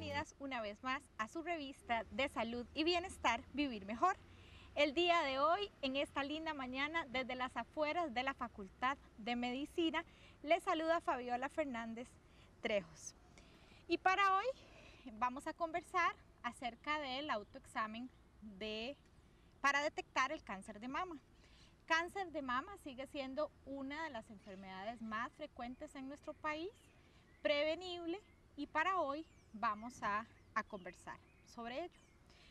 bienvenidas una vez más a su revista de salud y bienestar Vivir Mejor. El día de hoy, en esta linda mañana, desde las afueras de la Facultad de Medicina, les saluda Fabiola Fernández Trejos. Y para hoy vamos a conversar acerca del autoexamen para detectar el cáncer de mama. Cáncer de mama sigue siendo una de las enfermedades más frecuentes en nuestro país, prevenible, y para hoy vamos a conversar sobre ello.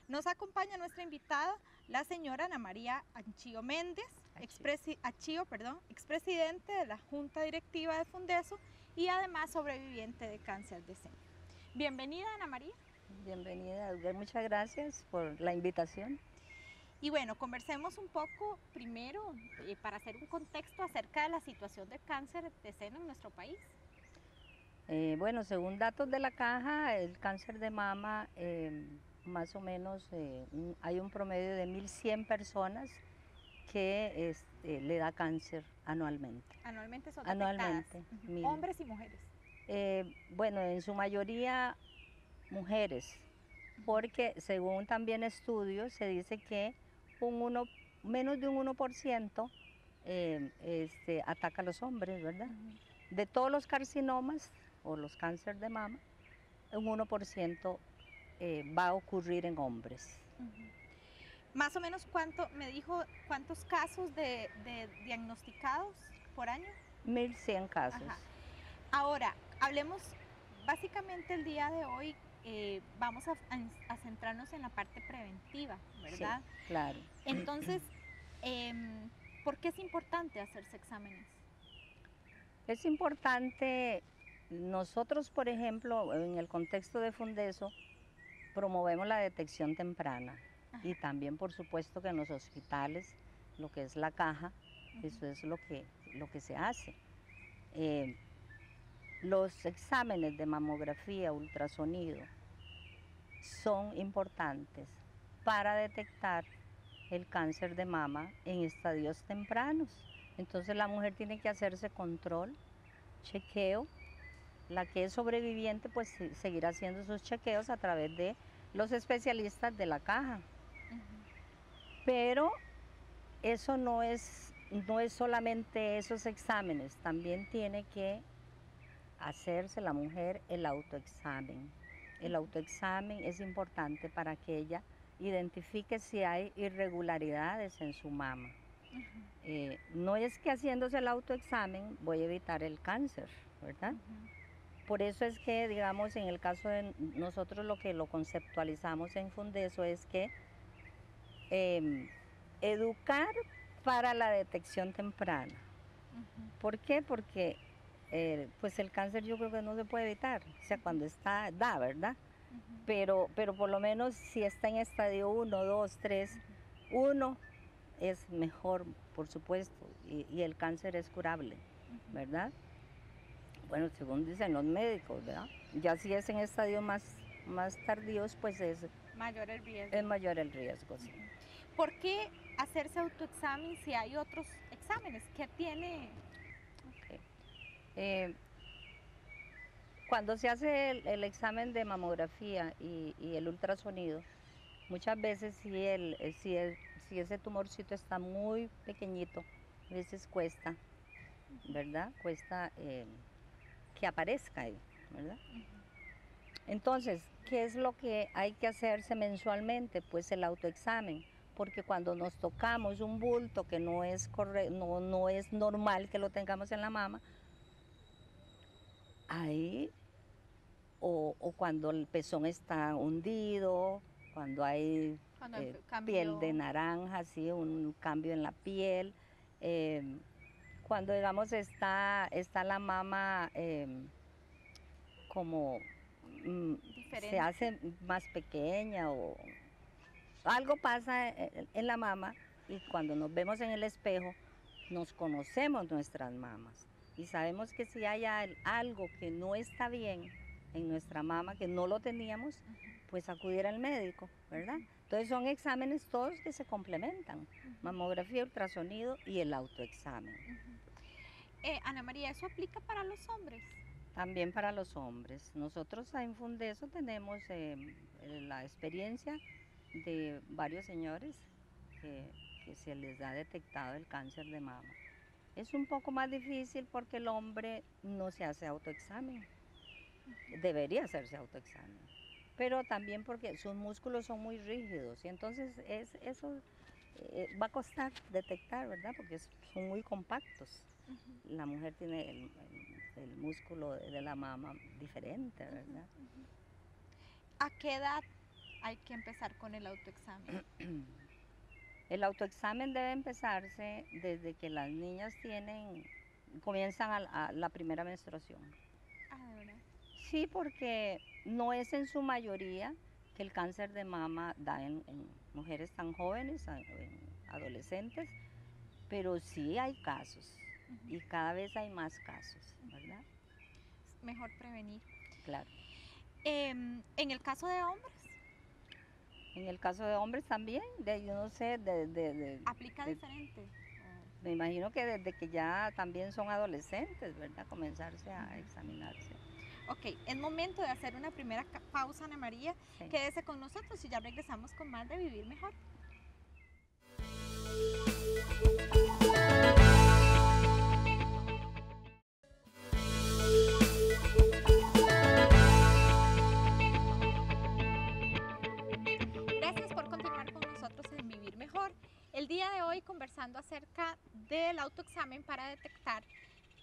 Nos acompaña nuestra invitada, la señora Ana María Achío Méndez, expresidente de la Junta Directiva de Fundeso y además sobreviviente de cáncer de seno. Bienvenida, Ana María. Bienvenida, Edgar. Muchas gracias por la invitación. Y bueno, conversemos un poco primero para hacer un contexto acerca de la situación del cáncer de seno en nuestro país. Bueno, según datos de la caja, el cáncer de mama, más o menos hay un promedio de 1.100 personas que le da cáncer anualmente. ¿Anualmente son detectadas? Anualmente. Uh-huh. ¿Hombres y mujeres? Bueno, en su mayoría mujeres, porque según también estudios se dice que menos de un 1% ataca a los hombres, ¿verdad? Uh-huh. De todos los carcinomas o los cánceres de mama, un 1% va a ocurrir en hombres. Uh-huh. Más o menos, ¿cuántos casos de diagnosticados por año? 1.100 casos. Ajá. Ahora, hablemos básicamente el día de hoy. Vamos a centrarnos en la parte preventiva, ¿verdad? Sí, claro. Entonces, ¿por qué es importante hacerse exámenes? Es importante. Nosotros, por ejemplo, en el contexto de Fundeso, promovemos la detección temprana. Ajá. Y también, por supuesto, que en los hospitales, lo que es la caja, ajá, eso es lo que se hace. Los exámenes de mamografía, ultrasonido, son importantes para detectar el cáncer de mama en estadios tempranos. Entonces la mujer tiene que hacerse control, chequeo. La que es sobreviviente pues seguirá haciendo sus chequeos a través de los especialistas de la caja. Uh-huh. Pero eso no es solamente esos exámenes, también tiene que hacerse la mujer el autoexamen. El autoexamen es importante para que ella identifique si hay irregularidades en su mama. Uh-huh. No es que haciéndose el autoexamen voy a evitar el cáncer, ¿verdad? Uh-huh. Por eso es que, digamos, en el caso de nosotros, lo que lo conceptualizamos en Fundeso es que educar para la detección temprana. Uh-huh. ¿Por qué? Porque pues el cáncer yo creo que no se puede evitar, o sea, cuando está, da, ¿verdad? Uh-huh. Pero por lo menos si está en estadio 1, 2, 3, 1 es mejor, por supuesto, y el cáncer es curable, uh-huh, ¿verdad? Bueno, según dicen los médicos, ¿verdad? Ya si es en estadios más tardíos, pues es mayor el riesgo. Es mayor el riesgo, uh-huh, sí. ¿Por qué hacerse autoexamen si hay otros exámenes que tiene? Cuando se hace el examen de mamografía y el ultrasonido, muchas veces si ese tumorcito está muy pequeñito, a veces cuesta, ¿verdad? Cuesta que aparezca ahí, ¿verdad? Uh-huh. Entonces, ¿qué es lo que hay que hacerse mensualmente? Pues el autoexamen, porque cuando nos tocamos un bulto que no es normal que lo tengamos en la mama, ahí, o cuando el pezón está hundido, cuando hay piel de naranja, ¿sí? Un cambio en la piel, cuando, digamos, está la mama como diferente, se hace más pequeña, o algo pasa en la mama, y cuando nos vemos en el espejo nos conocemos nuestras mamas. Y sabemos que si hay algo que no está bien en nuestra mama, que no lo teníamos, pues acudir al médico, ¿verdad? Entonces son exámenes todos que se complementan, mamografía, ultrasonido y el autoexamen. Ana María, ¿eso aplica para los hombres? También para los hombres. Nosotros en Fundeso tenemos la experiencia de varios señores que se les ha detectado el cáncer de mama. Es un poco más difícil porque el hombre no se hace autoexamen. Debería hacerse autoexamen, pero también porque sus músculos son muy rígidos y entonces eso va a costar detectar, ¿verdad? Porque son muy compactos. Uh-huh. La mujer tiene el músculo de la mama diferente, ¿verdad? Uh-huh, uh-huh. ¿A qué edad hay que empezar con el autoexamen? El autoexamen debe empezarse desde que las niñas comienzan a la primera menstruación. Ah, ¿verdad? Sí, porque no es en su mayoría que el cáncer de mama da en mujeres tan jóvenes, en adolescentes, pero sí hay casos, uh-huh, y cada vez hay más casos, ¿verdad? Es mejor prevenir. Claro. ¿En el caso de hombres? En el caso de hombres también, yo no sé, ¿aplica diferente? Me imagino que desde que ya también son adolescentes, ¿verdad? Comenzarse a examinarse. Ok, es momento de hacer una primera pausa, Ana María. Sí. Quédese con nosotros y ya regresamos con más de Vivir Mejor. Gracias por continuar con nosotros en Vivir Mejor. El día de hoy conversando acerca del autoexamen para detectar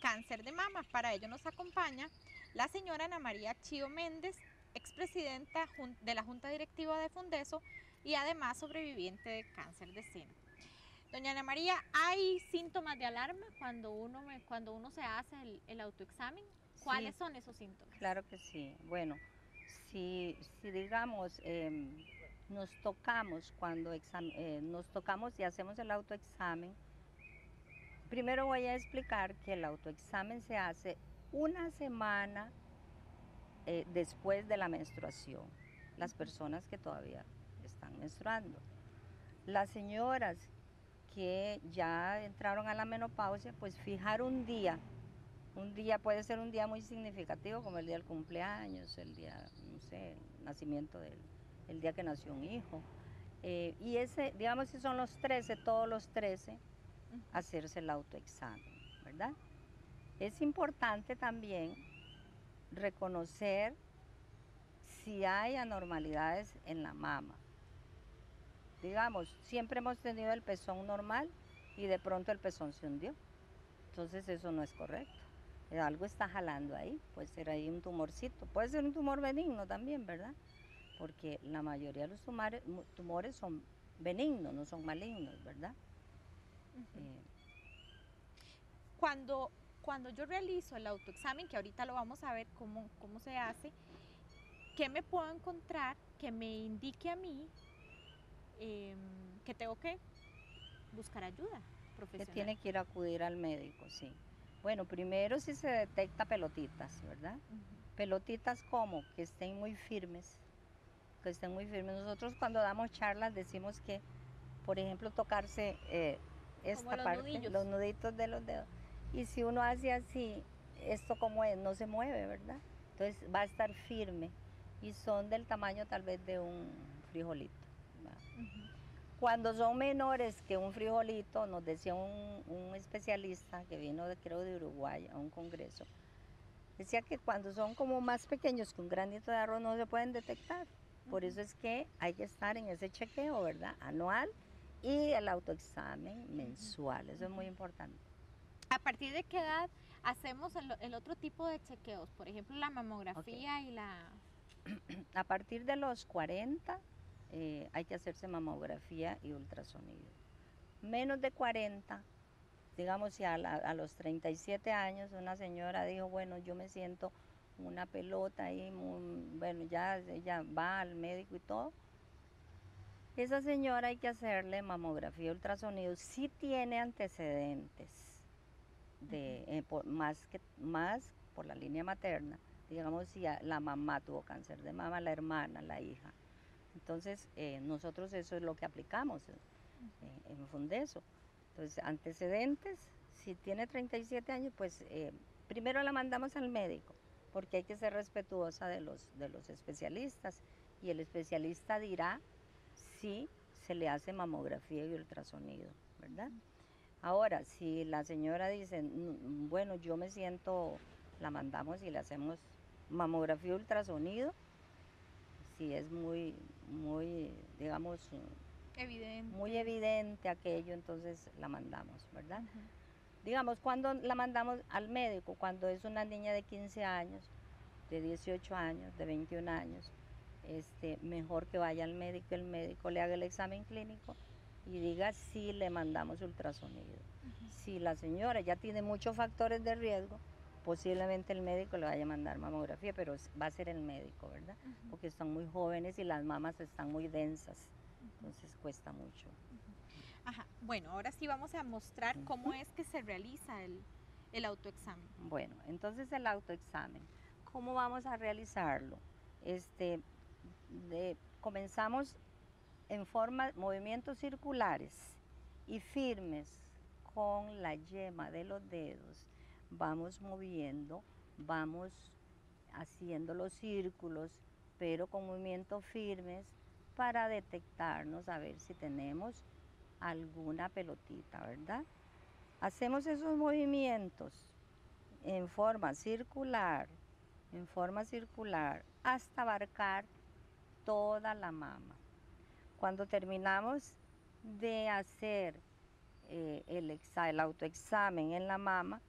cáncer de mama. Para ello nos acompaña la señora Ana María Achío Méndez, expresidenta de la Junta Directiva de Fundeso y además sobreviviente de cáncer de seno. Doña Ana María, ¿hay síntomas de alarma cuando uno se hace el autoexamen? ¿Cuáles son esos síntomas? Claro que sí. Bueno, si digamos nos tocamos y hacemos el autoexamen, primero voy a explicar que el autoexamen se hace una semana después de la menstruación, las personas que todavía están menstruando. Las señoras que ya entraron a la menopausia, pues fijar un día puede ser un día muy significativo, como el día del cumpleaños, el día, no sé, nacimiento el día que nació un hijo. Y ese, digamos que son los 13, todos los 13, hacerse el autoexamen, ¿verdad? Es importante también reconocer si hay anormalidades en la mama. Digamos, siempre hemos tenido el pezón normal y de pronto el pezón se hundió. Entonces eso no es correcto. Algo está jalando ahí, puede ser ahí un tumorcito, puede ser un tumor benigno también, ¿verdad? Porque la mayoría de los tumores son benignos, no son malignos, ¿verdad? Uh-huh. Cuando yo realizo el autoexamen, que ahorita lo vamos a ver cómo se hace, ¿qué me puedo encontrar que me indique a mí que tengo que buscar ayuda profesional? Que tiene que ir a acudir al médico, sí. Bueno, primero si se detecta pelotitas, ¿verdad? Uh-huh. Pelotitas como que estén muy firmes, Nosotros cuando damos charlas decimos que, por ejemplo, tocarse esta parte, los nuditos de los dedos. Y si uno hace así, esto como es, no se mueve, ¿verdad? Entonces va a estar firme y son del tamaño tal vez de un frijolito. Uh-huh. Cuando son menores que un frijolito, nos decía un especialista que vino, creo, de Uruguay a un congreso, decía que cuando son como más pequeños que un granito de arroz no se pueden detectar. Por eso es que hay que estar en ese chequeo, ¿verdad? Anual y el autoexamen mensual, eso es muy importante. ¿A partir de qué edad hacemos el otro tipo de chequeos? Por ejemplo, la mamografía. Okay. A partir de los 40 hay que hacerse mamografía y ultrasonido. Menos de 40, digamos, si a los 37 años una señora dijo, bueno, yo me siento una pelota y bueno, ya ella va al médico y todo. Esa señora hay que hacerle mamografía y ultrasonido si tiene antecedentes. Más por la línea materna, digamos si la mamá tuvo cáncer de mama, la hermana, la hija. Entonces nosotros eso es lo que aplicamos en Fundeso. Entonces antecedentes, si tiene 37 años, pues primero la mandamos al médico porque hay que ser respetuosa de los especialistas, y el especialista dirá si se le hace mamografía y ultrasonido, ¿verdad? Ahora, si la señora dice, bueno, yo me siento, la mandamos y le hacemos mamografía y ultrasonido, si es muy, muy, digamos, evidente. Muy evidente aquello, entonces la mandamos, ¿verdad? Uh-huh. Digamos, cuando la mandamos al médico, cuando es una niña de 15 años, de 18 años, de 21 años, mejor que vaya al médico, el médico le haga el examen clínico y diga si le mandamos ultrasonido. Uh-huh. Si la señora ya tiene muchos factores de riesgo, posiblemente el médico le vaya a mandar mamografía, pero va a ser el médico, ¿verdad? Uh-huh. Porque están muy jóvenes y las mamas están muy densas, entonces cuesta mucho. Uh-huh. Ajá. Bueno, ahora sí vamos a mostrar cómo es que se realiza el autoexamen. Bueno, entonces el autoexamen, ¿cómo vamos a realizarlo? Comenzamos en forma movimientos circulares y firmes con la yema de los dedos. Vamos moviendo, vamos haciendo los círculos, pero con movimientos firmes para detectarnos, a ver si tenemos alguna pelotita, ¿verdad? Hacemos esos movimientos en forma circular, hasta abarcar toda la mama. Cuando terminamos de hacer el autoexamen en la mama,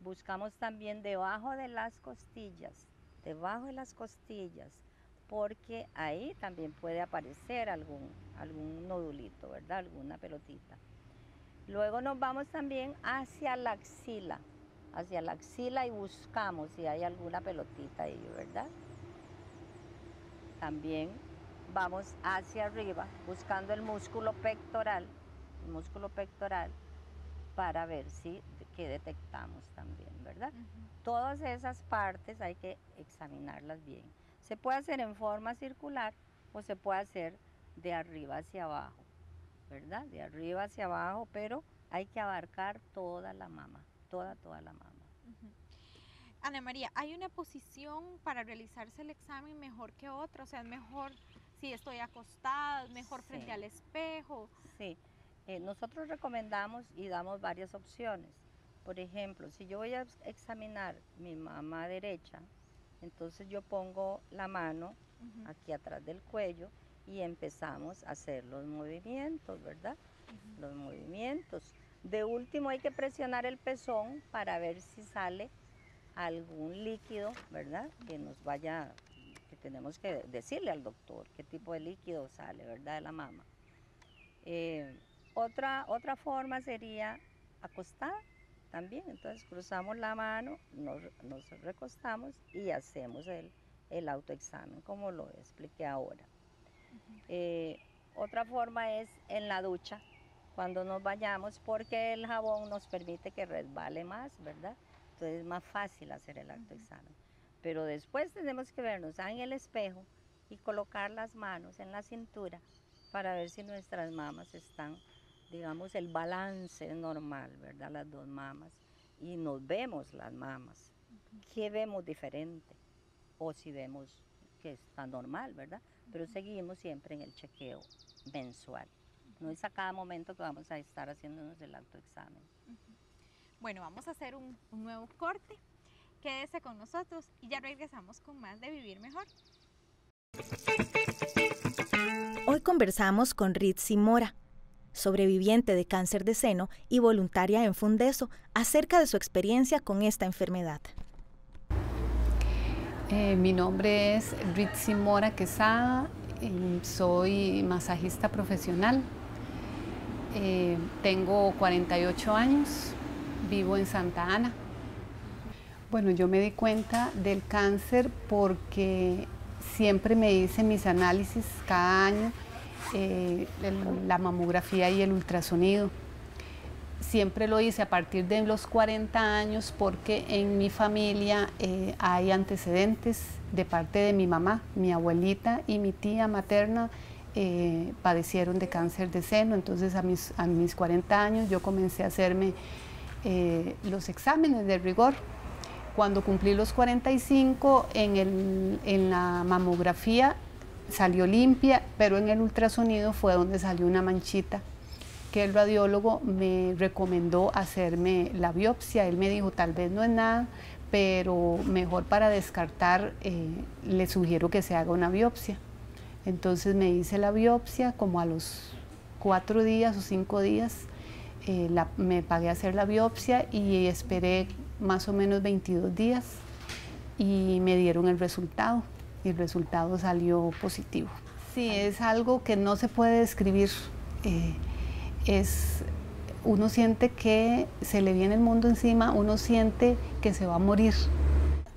buscamos también debajo de las costillas, porque ahí también puede aparecer algún nodulito, ¿verdad? Alguna pelotita. Luego nos vamos también hacia la axila y buscamos si hay alguna pelotita ahí, ¿verdad? También vamos hacia arriba buscando el músculo pectoral, para ver si que detectamos también, ¿verdad? Uh-huh. Todas esas partes hay que examinarlas bien. Se puede hacer en forma circular o se puede hacer de arriba hacia abajo, ¿verdad? De arriba hacia abajo, pero hay que abarcar toda la mama, toda la mama. Uh-huh. Ana María, ¿hay una posición para realizarse el examen mejor que otra? O sea, ¿es mejor si estoy acostada, es mejor frente al espejo? Sí. Nosotros recomendamos y damos varias opciones. Por ejemplo, si yo voy a examinar mi mama derecha, entonces yo pongo la mano aquí atrás del cuello y empezamos a hacer los movimientos, ¿verdad? Los movimientos. De último hay que presionar el pezón para ver si sale algún líquido, ¿verdad? Que nos vaya, que tenemos que decirle al doctor qué tipo de líquido sale, ¿verdad? De la mama. Otra forma sería acostada también, entonces cruzamos la mano, nos recostamos y hacemos el autoexamen, como lo expliqué ahora. Uh-huh. Otra forma es en la ducha, cuando nos bañamos, porque el jabón nos permite que resbale más, ¿verdad? Entonces es más fácil hacer el autoexamen. Uh-huh. Pero después tenemos que vernos en el espejo y colocar las manos en la cintura para ver si nuestras mamas están, digamos, el balance normal, ¿verdad? Las dos mamas, y nos vemos las mamas. ¿Qué vemos diferente? O si vemos que está normal, ¿verdad? Pero seguimos siempre en el chequeo mensual. No es a cada momento que vamos a estar haciéndonos el autoexamen. Bueno, vamos a hacer un nuevo corte. Quédese con nosotros y ya regresamos con más de Vivir Mejor. Hoy conversamos con Ritzy Mora, sobreviviente de cáncer de seno y voluntaria en Fundeso, acerca de su experiencia con esta enfermedad. Mi nombre es Ritzy Mora Quesada, soy masajista profesional, tengo 48 años, vivo en Santa Ana. Bueno, yo me di cuenta del cáncer porque siempre me hice mis análisis cada año, la mamografía y el ultrasonido. Siempre lo hice a partir de los 40 años porque en mi familia hay antecedentes de parte de mi mamá. Mi abuelita y mi tía materna padecieron de cáncer de seno, entonces a mis 40 años yo comencé a hacerme los exámenes de rigor. Cuando cumplí los 45, en la mamografía salió limpia, pero en el ultrasonido fue donde salió una manchita, que el radiólogo me recomendó hacerme la biopsia. Él me dijo, tal vez no es nada, pero mejor para descartar, le sugiero que se haga una biopsia. Entonces me hice la biopsia, como a los 4 días o 5 días me pagué a hacer la biopsia y esperé más o menos 22 días y me dieron el resultado, y el resultado salió positivo. Sí, es algo que no se puede describir. Uno siente que se le viene el mundo encima, uno siente que se va a morir.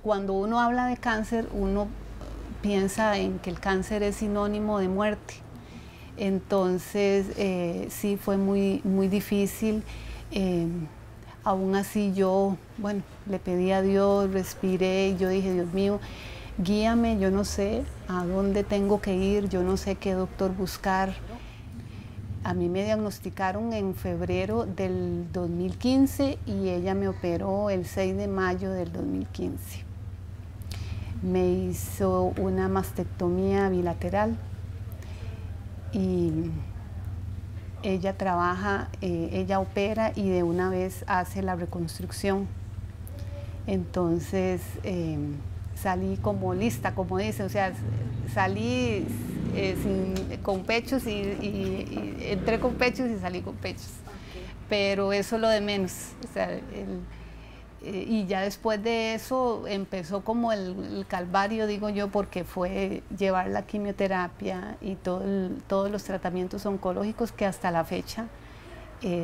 Cuando uno habla de cáncer, uno piensa en que el cáncer es sinónimo de muerte. Entonces, sí fue muy, muy difícil. Aún así yo, bueno, le pedí a Dios, respiré, yo dije, Dios mío, guíame, yo no sé a dónde tengo que ir, yo no sé qué doctor buscar. A mí me diagnosticaron en febrero del 2015 y ella me operó el 6 de mayo del 2015. Me hizo una mastectomía bilateral y ella trabaja, ella opera y de una vez hace la reconstrucción. Entonces salí como lista, como dice, o sea, salí... con pechos y entré con pechos y salí con pechos, okay. Pero eso es lo de menos, o sea, y ya después de eso empezó como el calvario, digo yo, porque fue llevar la quimioterapia y todos los tratamientos oncológicos que hasta la fecha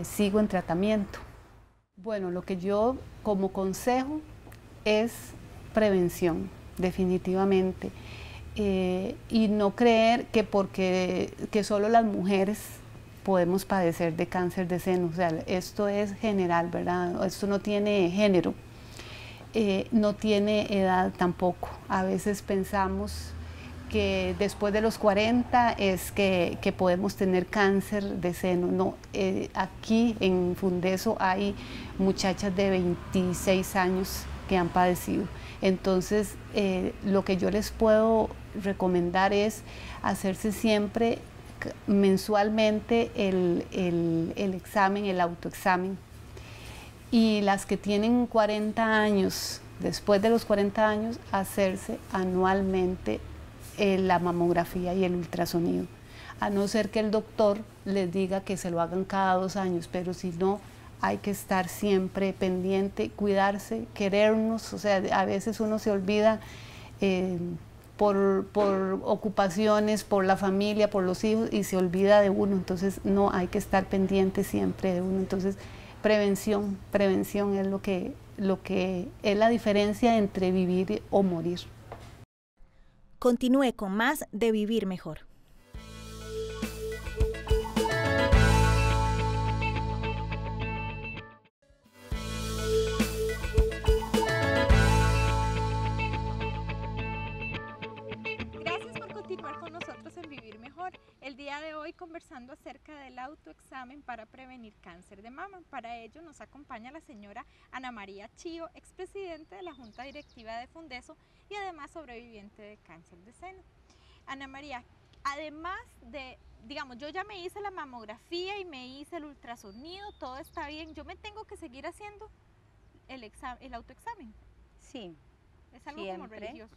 sigo en tratamiento. Bueno, lo que yo como consejo es prevención, definitivamente. Y no creer que porque solo las mujeres podemos padecer de cáncer de seno, o sea, esto es general, ¿verdad? Esto no tiene género, no tiene edad tampoco. A veces pensamos que después de los 40 es que podemos tener cáncer de seno. No, aquí en Fundeso hay muchachas de 26 años que han padecido. Entonces, lo que yo les puedo recomendar es hacerse siempre mensualmente el examen, el autoexamen. Y las que tienen 40 años, después de los 40 años, hacerse anualmente la mamografía y el ultrasonido. A no ser que el doctor les diga que se lo hagan cada 2 años, pero si no, hay que estar siempre pendiente, cuidarse, querernos. O sea, a veces uno se olvida por ocupaciones, por la familia, por los hijos, y se olvida de uno. Entonces, no, hay que estar pendiente siempre de uno. Entonces, prevención, prevención es lo que es la diferencia entre vivir o morir. Continúe con más de Vivir Mejor. El día de hoy conversando acerca del autoexamen para prevenir cáncer de mama. Para ello nos acompaña la señora Ana María Achío, expresidente de la Junta Directiva de Fundeso y además sobreviviente de cáncer de seno. Ana María, además de, digamos, yo ya me hice la mamografía y me hice el ultrasonido, todo está bien, ¿yo me tengo que seguir haciendo el autoexamen? Sí. Es algo siempre, como religioso.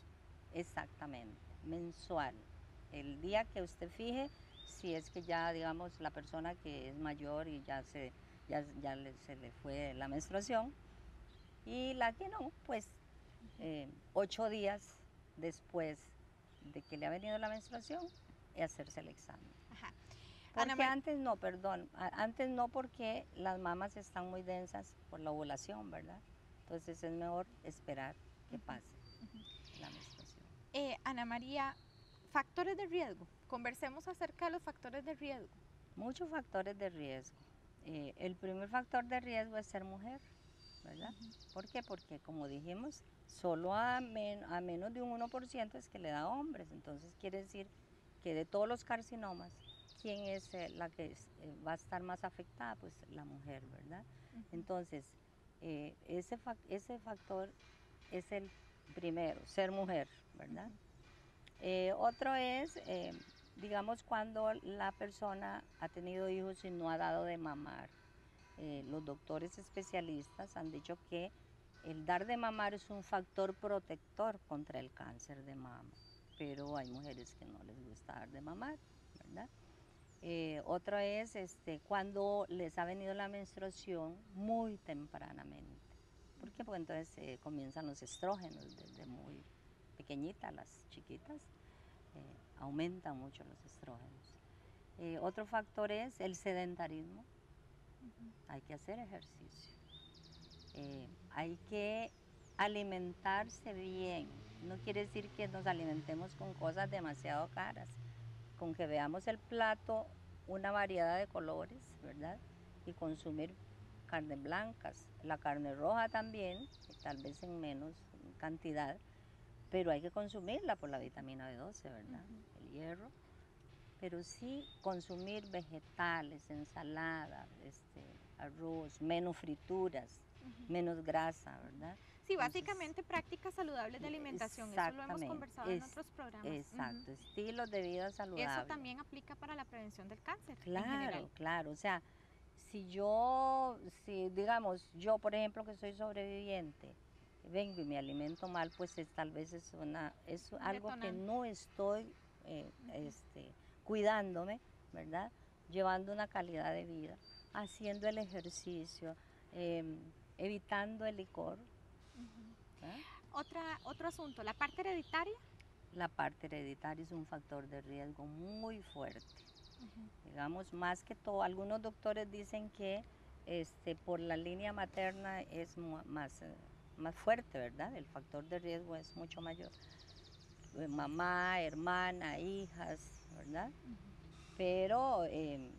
Exactamente, mensual. El día que usted fije, si es que ya, digamos, la persona que es mayor y ya se le fue la menstruación, y la que no, pues 8 días después de que le ha venido la menstruación, hacerse el examen. Ajá. Porque antes no, porque las mamas están muy densas por la ovulación, ¿verdad? Entonces es mejor esperar que pase la menstruación. Ana María, factores de riesgo, conversemos acerca de los factores de riesgo. Muchos factores de riesgo. El primer factor de riesgo es ser mujer, ¿verdad? ¿Por qué? Porque como dijimos, solo a menos de un 1% es que le da a hombres, entonces quiere decir que de todos los carcinomas, ¿quién es la que va a estar más afectada? Pues la mujer, ¿verdad? Entonces, ese factor es el primero, ser mujer, ¿verdad? Otro es, digamos, cuando la persona ha tenido hijos y no ha dado de mamar. Los doctores especialistas han dicho que el dar de mamar es un factor protector contra el cáncer de mama, pero hay mujeres que no les gusta dar de mamar, ¿verdad? Otro es cuando les ha venido la menstruación muy tempranamente. ¿Por qué? Porque entonces comienzan los estrógenos desde muy pequeñitas, las chiquitas, aumentan mucho los estrógenos. Otro factor es el sedentarismo. Hay que hacer ejercicio. Hay que alimentarse bien. No quiere decir que nos alimentemos con cosas demasiado caras, con que veamos el plato, una variedad de colores, ¿verdad? Y consumir carnes blancas, la carne roja también, tal vez en menos cantidad, pero hay que consumirla por la vitamina B12, ¿verdad? El hierro. Pero sí consumir vegetales, ensalada, arroz, menos frituras, menos grasa, ¿verdad? Sí, básicamente prácticas saludables de alimentación, eso lo hemos conversado en otros programas. Exacto, estilos de vida saludables. Eso también aplica para la prevención del cáncer. Claro, claro, o sea, si digamos, yo por ejemplo que soy sobreviviente, vengo y me alimento mal, pues tal vez es algo que no estoy cuidándome, ¿verdad? Llevando una calidad de vida, haciendo el ejercicio, evitando el licor. Otro asunto, ¿la parte hereditaria? La parte hereditaria es un factor de riesgo muy fuerte. Digamos, más que todo, algunos doctores dicen que por la línea materna es más fuerte, ¿verdad? El factor de riesgo es mucho mayor. Mamá, hermana, hijas, ¿verdad? Pero el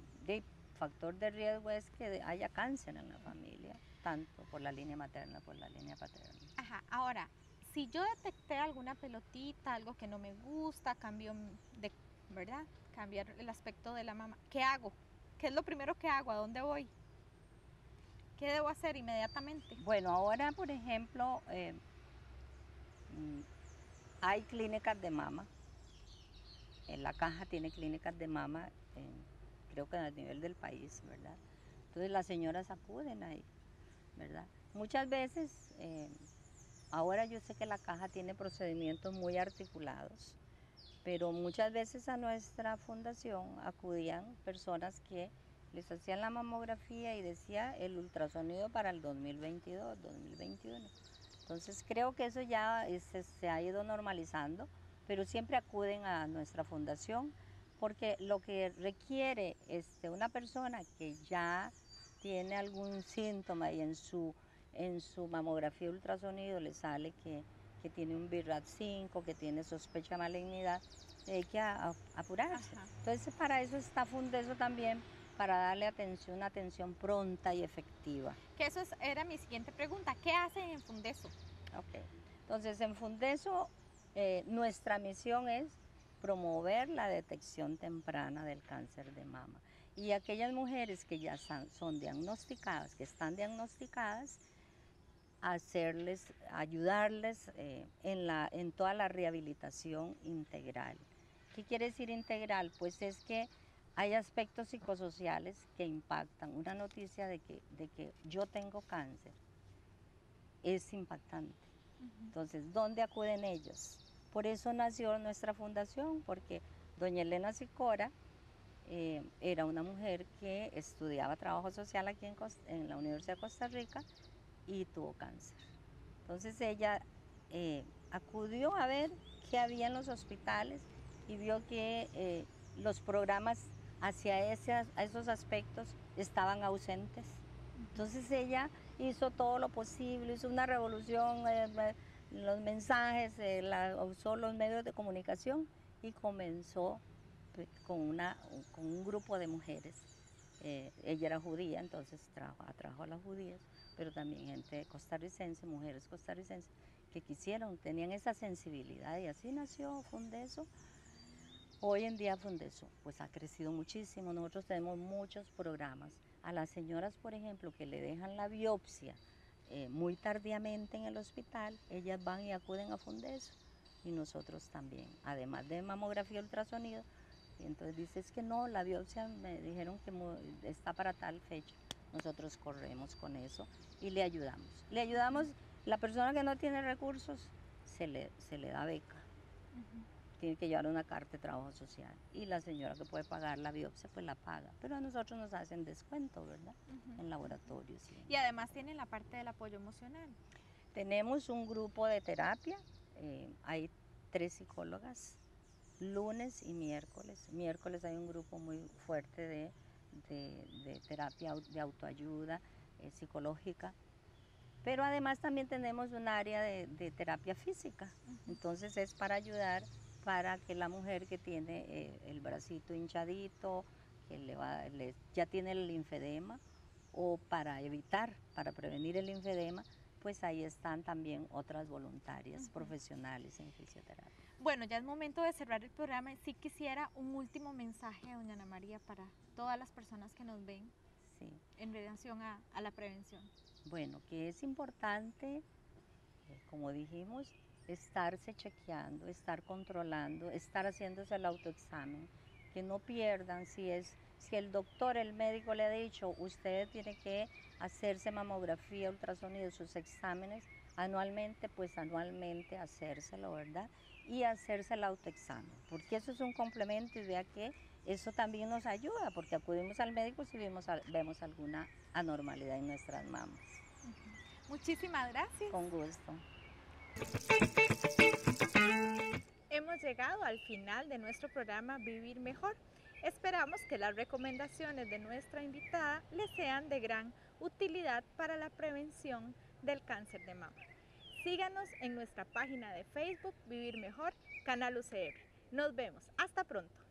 factor de riesgo es que haya cáncer en la familia, tanto por la línea materna, por la línea paterna. Ajá, ahora, si yo detecté alguna pelotita, algo que no me gusta, ¿verdad? Cambiar el aspecto de la mamá, ¿qué hago? ¿Qué es lo primero que hago? ¿A dónde voy? ¿Qué debo hacer inmediatamente? Bueno, ahora, por ejemplo, hay clínicas de mama. En la caja tiene clínicas de mama, creo que a nivel del país, ¿verdad? Entonces las señoras acuden ahí, ¿verdad? Muchas veces, ahora yo sé que la caja tiene procedimientos muy articulados, pero muchas veces a nuestra fundación acudían personas que les hacían la mamografía y decía el ultrasonido para el 2022, 2021. Entonces creo que eso ya se ha ido normalizando, pero siempre acuden a nuestra fundación porque lo que requiere una persona que ya tiene algún síntoma y en su mamografía ultrasonido le sale que tiene un BIRADS 5, que tiene sospecha de malignidad, hay que apurarse. Entonces para eso está Fundeso también, para darle atención, una atención pronta y efectiva. Que eso era mi siguiente pregunta, ¿qué hacen en Fundeso? Ok, entonces en Fundeso nuestra misión es promover la detección temprana del cáncer de mama y aquellas mujeres que ya son diagnosticadas, que están diagnosticadas, ayudarles en toda la rehabilitación integral. ¿Qué quiere decir integral? Pues es que hay aspectos psicosociales que impactan. Una noticia de que yo tengo cáncer es impactante. Entonces, ¿dónde acuden ellos? Por eso nació nuestra fundación, porque doña Elena Sicora era una mujer que estudiaba trabajo social aquí en la Universidad de Costa Rica y tuvo cáncer. Entonces ella acudió a ver qué había en los hospitales y vio que los programas hacia esos aspectos estaban ausentes. Entonces ella hizo todo lo posible, hizo una revolución, los mensajes, usó los medios de comunicación y comenzó con un grupo de mujeres. Ella era judía, entonces atrajo a las judías, pero también gente costarricense, mujeres costarricenses que tenían esa sensibilidad y así nació Fundeso. Hoy en día Fundeso pues ha crecido muchísimo, nosotros tenemos muchos programas. A las señoras, por ejemplo, que le dejan la biopsia muy tardíamente en el hospital, ellas van y acuden a Fundeso y nosotros también, además de mamografía, ultrasonido. Y entonces dice, es que no, la biopsia me dijeron que está para tal fecha. Nosotros corremos con eso y le ayudamos. Le ayudamos, la persona que no tiene recursos se le da beca. Uh-huh. Tiene que llevar una carta de trabajo social. Y la señora que puede pagar la biopsia, pues la paga. Pero a nosotros nos hacen descuento, ¿verdad? Uh-huh. En laboratorios. Sí. Y además tienen la parte del apoyo emocional. Tenemos un grupo de terapia. Hay 3 psicólogas. Lunes y miércoles. Miércoles hay un grupo muy fuerte de terapia de autoayuda psicológica, pero además también tenemos un área de terapia física. Entonces es para ayudar para que la mujer que tiene el bracito hinchadito, que ya tiene el linfedema, o para prevenir el linfedema, pues ahí están también otras voluntarias profesionales en fisioterapia. Bueno, ya es momento de cerrar el programa. Sí quisiera un último mensaje, doña Ana María, para todas las personas que nos ven en relación a la prevención. Bueno, que es importante, como dijimos, estarse chequeando, estar controlando, estar haciéndose el autoexamen, que no pierdan si el doctor, el médico le ha dicho, usted tiene que hacerse mamografía, ultrasonido, sus exámenes anualmente, pues anualmente hacérselo, ¿verdad? Y hacerse el autoexamen, porque eso es un complemento y vea que eso también nos ayuda, porque acudimos al médico si vemos alguna anormalidad en nuestras mamas. Uh-huh. Muchísimas gracias. Con gusto. Hemos llegado al final de nuestro programa Vivir Mejor. Esperamos que las recomendaciones de nuestra invitada les sean de gran utilidad para la prevención del cáncer de mama. Síganos en nuestra página de Facebook Vivir Mejor, Canal UCR. Nos vemos. Hasta pronto.